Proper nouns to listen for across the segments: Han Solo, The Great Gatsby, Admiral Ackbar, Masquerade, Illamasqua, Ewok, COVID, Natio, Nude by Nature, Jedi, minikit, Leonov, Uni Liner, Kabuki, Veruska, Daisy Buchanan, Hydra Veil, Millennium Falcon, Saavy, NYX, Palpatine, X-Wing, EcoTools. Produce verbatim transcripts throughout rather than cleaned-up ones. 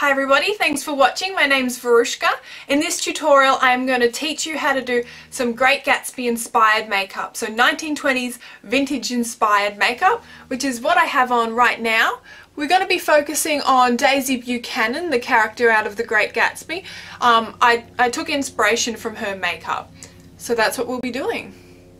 Hi everybody, thanks for watching. My name's Veruska. In this tutorial I'm going to teach you how to do some Great Gatsby inspired makeup. So nineteen twenties vintage inspired makeup, which is what I have on right now. We're going to be focusing on Daisy Buchanan, the character out of The Great Gatsby. Um, I, I took inspiration from her makeup. So that's what we'll be doing.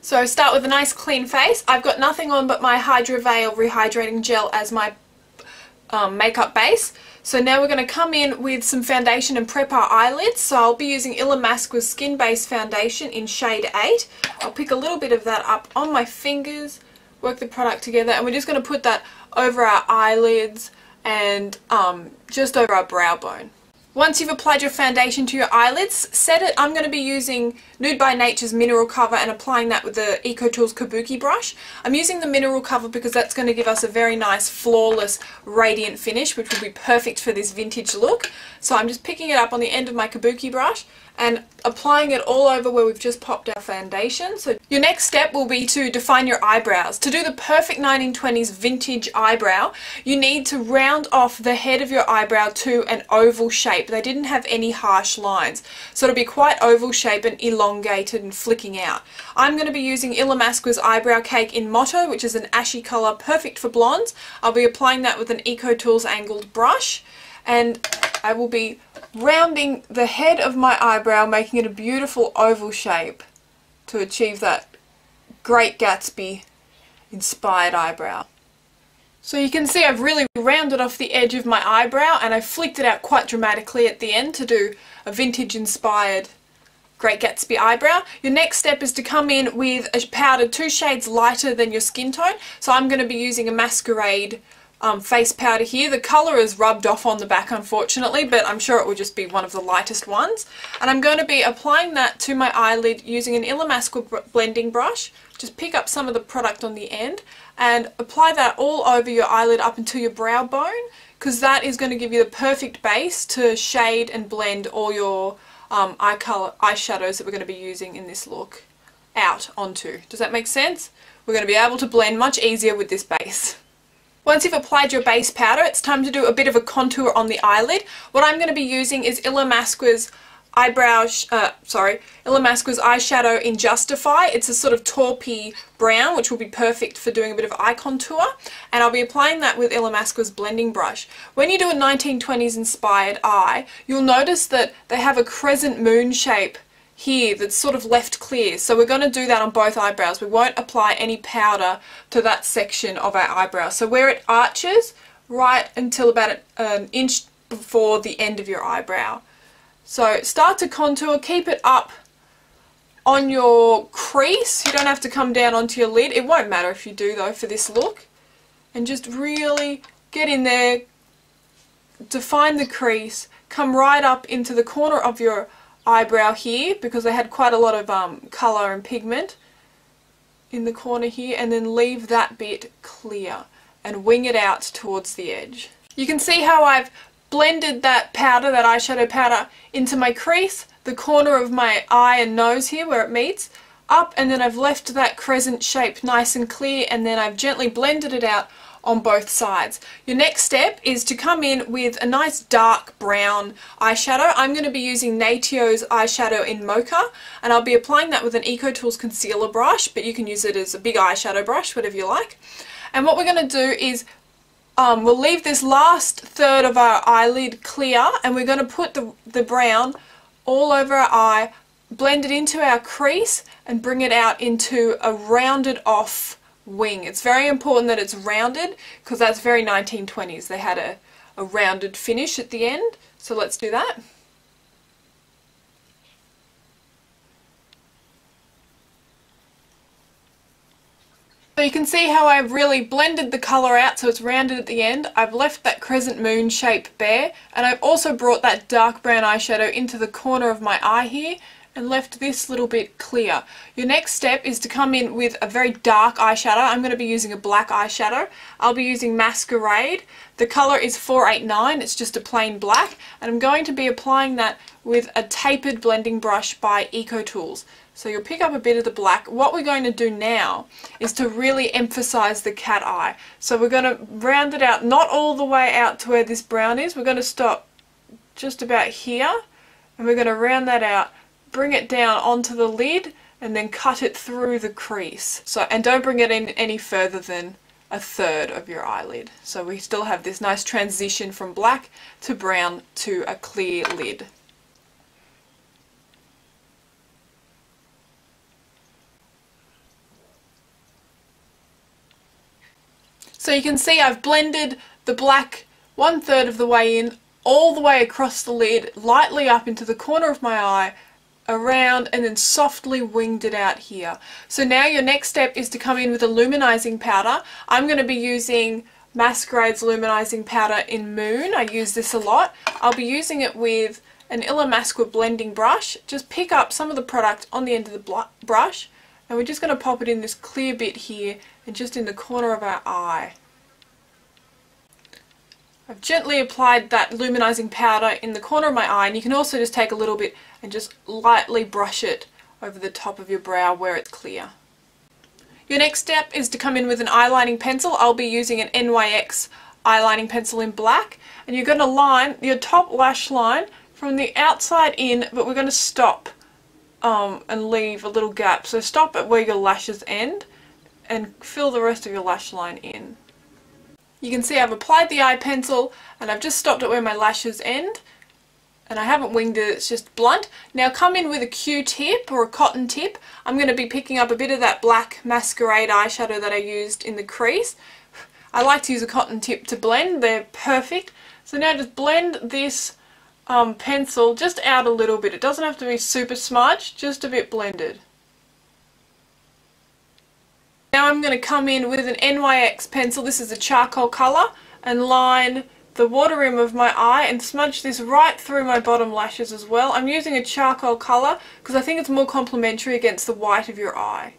So start with a nice clean face. I've got nothing on but my Hydra Veil Rehydrating Gel as my um, makeup base. So now we're going to come in with some foundation and prep our eyelids. So I'll be using Illamasqua's Skin Base Foundation in shade eight. I'll pick a little bit of that up on my fingers, work the product together, and we're just going to put that over our eyelids and um, just over our brow bone. Once you've applied your foundation to your eyelids, set it. I'm going to be using Nude by Nature's mineral cover and applying that with the EcoTools Kabuki brush. I'm using the mineral cover because that's going to give us a very nice, flawless, radiant finish, which will be perfect for this vintage look. So I'm just picking it up on the end of my Kabuki brush and applying it all over where we've just popped our foundation. So your next step will be to define your eyebrows. To do the perfect nineteen twenties vintage eyebrow, you need to round off the head of your eyebrow to an oval shape. They didn't have any harsh lines, so it'll be quite oval shape and elongated and flicking out. I'm going to be using Illamasqua's Eyebrow Cake in Motto, which is an ashy colour, perfect for blondes. I'll be applying that with an EcoTools angled brush, and I will be rounding the head of my eyebrow, making it a beautiful oval shape to achieve that Great Gatsby inspired eyebrow. So you can see I've really rounded off the edge of my eyebrow and I flicked it out quite dramatically at the end to do a vintage inspired Great Gatsby eyebrow. Your next step is to come in with a powder two shades lighter than your skin tone. So I'm going to be using a Masquerade um, face powder here. The colour is rubbed off on the back, unfortunately, but I'm sure it will just be one of the lightest ones. And I'm going to be applying that to my eyelid using an Illamasqua blending brush. Just pick up some of the product on the end and apply that all over your eyelid up until your brow bone, because that is going to give you the perfect base to shade and blend all your um, eye color, eyeshadows that we're going to be using in this look out onto. Does that make sense? We're going to be able to blend much easier with this base. Once you've applied your base powder, it's time to do a bit of a contour on the eyelid. What I'm going to be using is Illamasqua's Eyebrow, uh, sorry, Illamasqua's eyeshadow in Justify. It's a sort of taupey brown, which will be perfect for doing a bit of eye contour. And I'll be applying that with Illamasqua's blending brush. When you do a nineteen twenties inspired eye, you'll notice that they have a crescent moon shape here that's sort of left clear. So we're going to do that on both eyebrows. We won't apply any powder to that section of our eyebrow. So where it arches, right until about an inch before the end of your eyebrow. So start to contour, keep it up on your crease. You don't have to come down onto your lid. It won't matter if you do though for this look. And just really get in there, define the crease, come right up into the corner of your eyebrow here, because they had quite a lot of um, colour and pigment in the corner here, and then leave that bit clear and wing it out towards the edge. You can see how I've blended that powder, that eyeshadow powder, into my crease, the corner of my eye and nose here where it meets, up, and then I've left that crescent shape nice and clear, and then I've gently blended it out on both sides. Your next step is to come in with a nice dark brown eyeshadow. I'm going to be using Natio's eyeshadow in Mocha, and I'll be applying that with an EcoTools concealer brush, but you can use it as a big eyeshadow brush, whatever you like. And what we're going to do is Um, we'll leave this last third of our eyelid clear, and we're going to put the, the brown all over our eye, blend it into our crease, and bring it out into a rounded off wing. It's very important that it's rounded, because that's very nineteen twenties. They had a, a rounded finish at the end, so let's do that. So you can see how I've really blended the colour out so it's rounded at the end. I've left that crescent moon shape bare, and I've also brought that dark brown eyeshadow into the corner of my eye here and left this little bit clear. Your next step is to come in with a very dark eyeshadow. I'm going to be using a black eyeshadow. I'll be using Masquerade. The colour is four eight nine, it's just a plain black, and I'm going to be applying that with a tapered blending brush by EcoTools. So you'll pick up a bit of the black. What we're going to do now is to really emphasize the cat eye. So we're going to round it out, not all the way out to where this brown is. We're going to stop just about here, and we're going to round that out, bring it down onto the lid, and then cut it through the crease. So, and don't bring it in any further than a third of your eyelid. So we still have this nice transition from black to brown to a clear lid. So you can see I've blended the black one third of the way in, all the way across the lid, lightly up into the corner of my eye, around, and then softly winged it out here. So now your next step is to come in with a luminizing powder. I'm going to be using Masquerade's luminizing powder in Moon. I use this a lot. I'll be using it with an Illamasqua blending brush. Just pick up some of the product on the end of the brush, and we're just going to pop it in this clear bit here and just in the corner of our eye. I've gently applied that luminizing powder in the corner of my eye, and you can also just take a little bit and just lightly brush it over the top of your brow where it's clear. Your next step is to come in with an eyelining pencil. I'll be using an N Y X eyelining pencil in black, and you're going to line your top lash line from the outside in, but we're going to stop um, and leave a little gap. So stop at where your lashes end and fill the rest of your lash line in. You can see I've applied the eye pencil, and I've just stopped at where my lashes end, and I haven't winged it, it's just blunt. Now come in with a Q-tip or a cotton tip. I'm going to be picking up a bit of that black Masquerade eyeshadow that I used in the crease. I like to use a cotton tip to blend, they're perfect. So now just blend this um, pencil just out a little bit. It doesn't have to be super smudged, just a bit blended. Now I'm going to come in with an N Y X pencil, this is a charcoal colour, and line the water rim of my eye and smudge this right through my bottom lashes as well. I'm using a charcoal colour because I think it's more complementary against the white of your eye.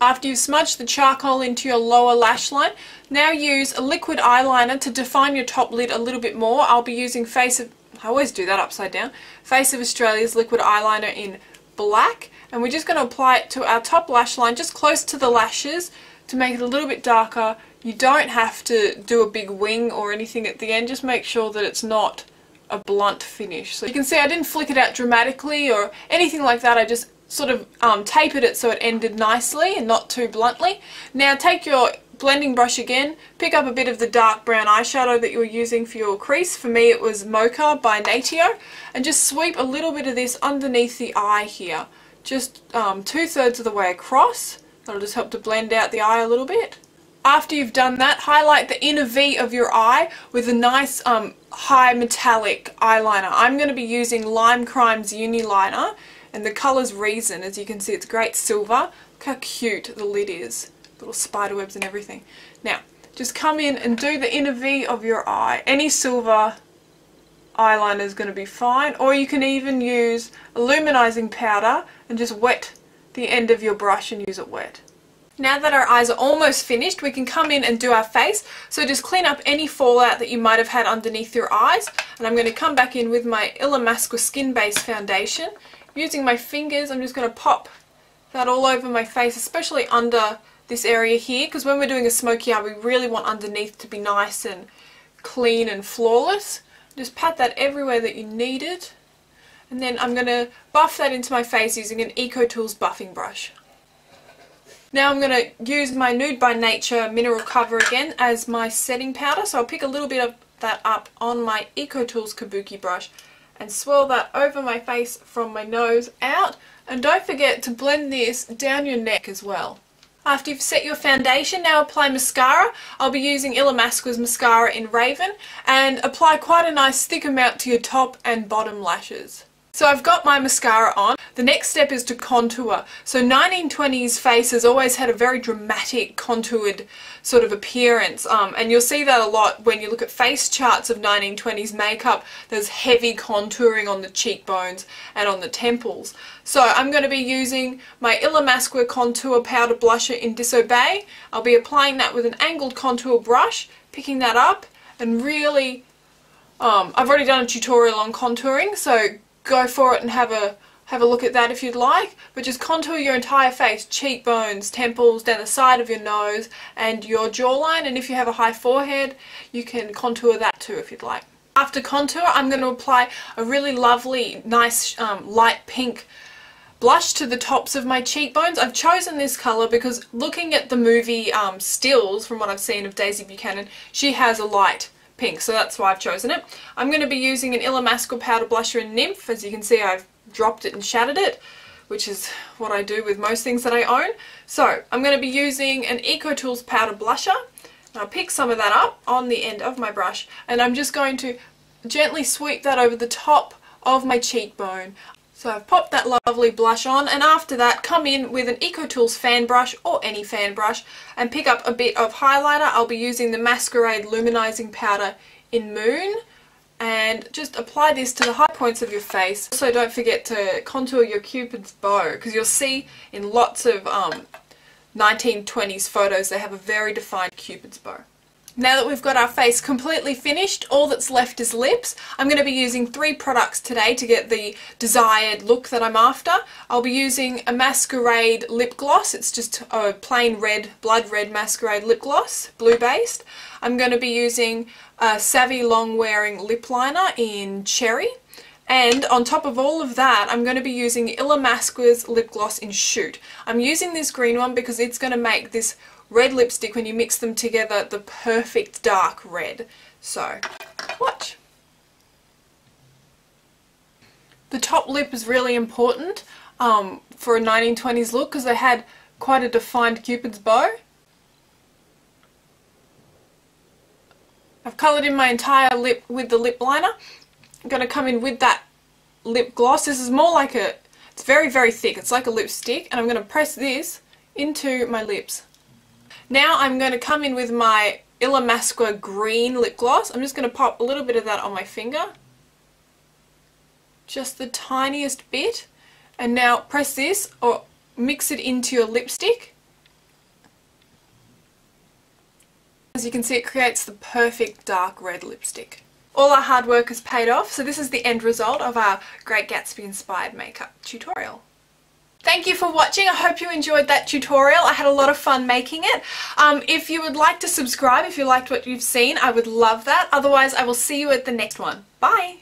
After you've smudged the charcoal into your lower lash line, now use a liquid eyeliner to define your top lid a little bit more. I'll be using Face of, I always do that upside down, Face of Australia's liquid eyeliner in black, and we're just going to apply it to our top lash line just close to the lashes to make it a little bit darker. You don't have to do a big wing or anything at the end, just make sure that it's not a blunt finish. So you can see I didn't flick it out dramatically or anything like that, I just sort of um, tapered it so it ended nicely and not too bluntly. Now take your blending brush again, pick up a bit of the dark brown eyeshadow that you were using for your crease. For me it was Mocha by Natio, and just sweep a little bit of this underneath the eye here, just um, two thirds of the way across. That'll just help to blend out the eye a little bit. After you've done that, highlight the inner V of your eye with a nice um, high metallic eyeliner. I'm going to be using Lime Crime's Uni Liner, and the colour's Reason. As you can see, it's great silver. Look how cute the lid is. Little spider webs and everything. Now, just come in and do the inner V of your eye. Any silver eyeliner is going to be fine, or you can even use a luminizing powder and just wet the end of your brush and use it wet. Now that our eyes are almost finished, we can come in and do our face. So just clean up any fallout that you might have had underneath your eyes, and I'm going to come back in with my Illamasqua Skin Base Foundation. Using my fingers, I'm just going to pop that all over my face, especially under this area here, because when we're doing a smoky eye, we really want underneath to be nice and clean and flawless. Just pat that everywhere that you need it, and then I'm going to buff that into my face using an EcoTools buffing brush. Now I'm going to use my Nude by Nature mineral cover again as my setting powder, so I'll pick a little bit of that up on my EcoTools Kabuki brush and swirl that over my face from my nose out, and don't forget to blend this down your neck as well. After you've set your foundation, now apply mascara. I'll be using Illamasqua's mascara in Raven, and apply quite a nice thick amount to your top and bottom lashes. So I've got my mascara on. The next step is to contour. So nineteen twenties face has always had a very dramatic contoured sort of appearance, um, and you'll see that a lot when you look at face charts of nineteen twenties makeup. There's heavy contouring on the cheekbones and on the temples. So I'm going to be using my Illamasqua Contour Powder Blusher in Disobey. I'll be applying that with an angled contour brush, picking that up, and really, um, I've already done a tutorial on contouring, so go for it and have a have a look at that if you'd like, but just contour your entire face, cheekbones, temples, down the side of your nose and your jawline, and if you have a high forehead you can contour that too if you'd like. After contour I'm going to apply a really lovely nice um, light pink blush to the tops of my cheekbones. I've chosen this colour because looking at the movie um, stills from what I've seen of Daisy Buchanan, she has a light pink, so that's why I've chosen it. I'm going to be using an Illamasqua powder blusher in Nymph. As you can see, I've dropped it and shattered it, which is what I do with most things that I own. So I'm going to be using an EcoTools powder blusher. I'll pick some of that up on the end of my brush, and I'm just going to gently sweep that over the top of my cheekbone. So I've popped that lovely blush on, and after that come in with an EcoTools fan brush or any fan brush and pick up a bit of highlighter. I'll be using the Masquerade Luminizing Powder in Moon, and just apply this to the high points of your face. Also don't forget to contour your Cupid's bow, because you'll see in lots of um, nineteen twenties photos they have a very defined Cupid's bow. Now that we've got our face completely finished, all that's left is lips. I'm going to be using three products today to get the desired look that I'm after. I'll be using a Masquerade lip gloss. It's just a plain red, blood red Masquerade lip gloss, blue based. I'm going to be using a Saavy long wearing lip liner in Cherry. And on top of all of that, I'm going to be using Illamasqua's lip gloss in Shoot. I'm using this green one because it's going to make this red lipstick, when you mix them together, the perfect dark red. So, watch. The top lip is really important um, for a nineteen twenties look because they had quite a defined Cupid's bow. I've coloured in my entire lip with the lip liner. I'm going to come in with that lip gloss. This is more like a, it's very very thick, it's like a lipstick, and I'm going to press this into my lips. Now I'm going to come in with my Illamasqua green lip gloss. I'm just going to pop a little bit of that on my finger. Just the tiniest bit. And now press this or mix it into your lipstick. As you can see, it creates the perfect dark red lipstick. All our hard work has paid off, so this is the end result of our Great Gatsby inspired makeup tutorial. Thank you for watching. I hope you enjoyed that tutorial. I had a lot of fun making it. Um, if you would like to subscribe, if you liked what you've seen, I would love that. Otherwise, I will see you at the next one. Bye!